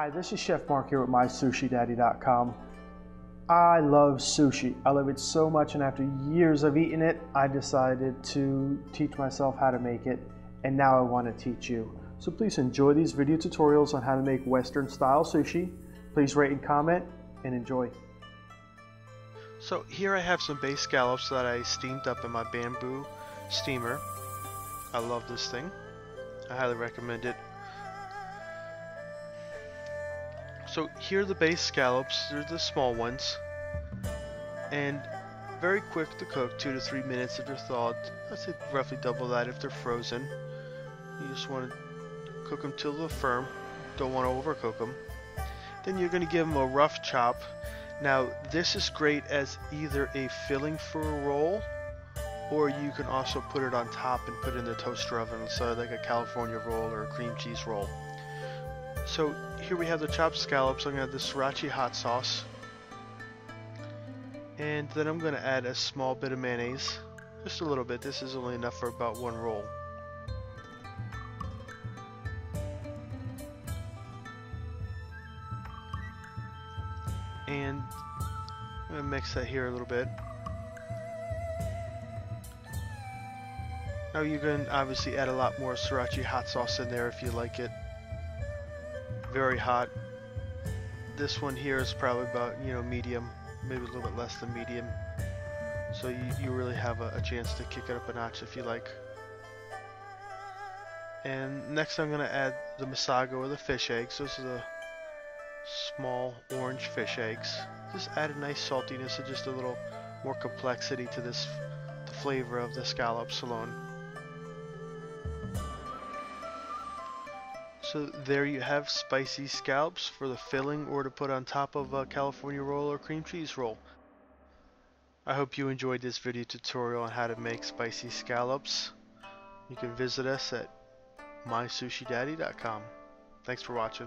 Hi, this is Chef Mark here with MySushiDaddy.com. I love sushi. I love it so much, and after years of eating it, I decided to teach myself how to make it, and now I want to teach you. So please enjoy these video tutorials on how to make Western-style sushi. Please rate and comment, and enjoy. So here I have some bay scallops that I steamed up in my bamboo steamer. I love this thing. I highly recommend it. So here are the bay scallops, they're the small ones, and very quick to cook, 2 to 3 minutes if they're thawed. I'd say roughly double that if they're frozen. You just want to cook them till they're firm, don't want to overcook them. Then you're going to give them a rough chop. Now this is great as either a filling for a roll, or you can also put it on top and put it in the toaster oven inside, like a California roll or a cream cheese roll. So here we have the chopped scallops. I'm going to add the sriracha hot sauce, and then I'm going to add a small bit of mayonnaise, just a little bit. This is only enough for about one roll. And I'm going to mix that here a little bit. Now you can obviously add a lot more sriracha hot sauce in there if you like it very hot. This one here is probably about, you know, medium, maybe a little bit less than medium, so you really have a chance to kick it up a notch if you like. And next I'm going to add the masago, or the fish eggs. Those are the small orange fish eggs. Just add a nice saltiness and just a little more complexity to this, the flavor of the scallops alone. So there you have spicy scallops for the filling, or to put on top of a California roll or cream cheese roll. I hope you enjoyed this video tutorial on how to make spicy scallops. You can visit us at MySushiDaddy.com. Thanks for watching.